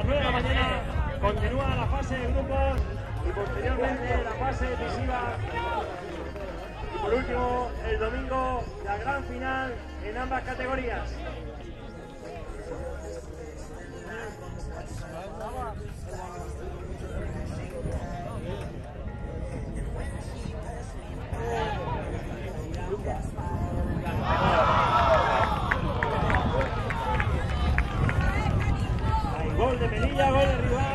las 9 de la mañana continúa la fase de grupos y posteriormente la fase decisiva. Y por último, el domingo, la gran final en ambas categorías. Hay gol de Melilla, gol de rival.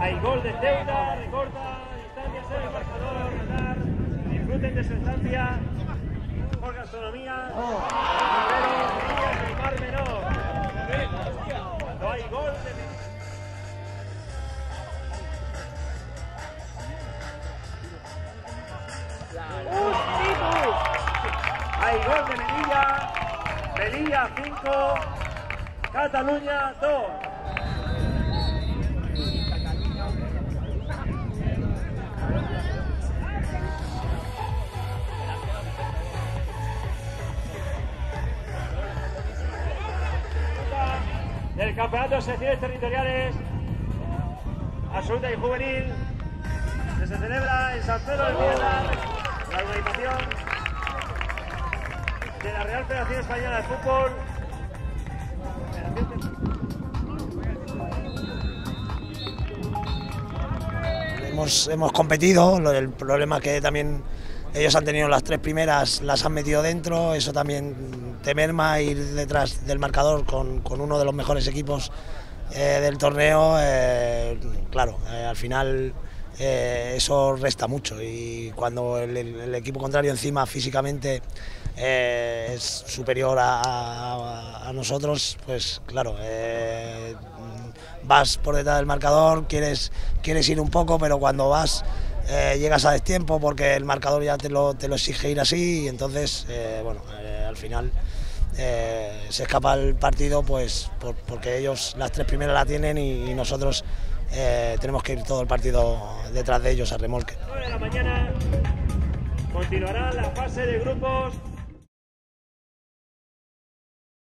Hay gol de Ceuta, recorta distancia sobre el marcador, Qatar. Disfruten de su estancia por gastronomía. Pero Melilla no. Cuando hay gol de Melilla. Hay gol de Melilla. Melilla 5, Cataluña 2. Del campeonato de secciones territoriales absoluta y juvenil que se celebra en San Pedro del Pinatar, la organización de la Real Federación Española de Fútbol. Hemos competido, el problema es que también ellos han tenido las tres primeras, las han metido dentro, eso también te merma ir detrás del marcador con uno de los mejores equipos del torneo, claro, al final eso resta mucho, y cuando el equipo contrario encima físicamente es superior a nosotros, pues claro, vas por detrás del marcador, quieres ir un poco, pero cuando vas llegas a destiempo porque el marcador ya te lo exige ir así, y entonces, bueno, al final se escapa el partido, pues porque ellos las tres primeras la tienen y nosotros tenemos que ir todo el partido detrás de ellos a remolque. 9 de la mañana continuará la fase de grupos.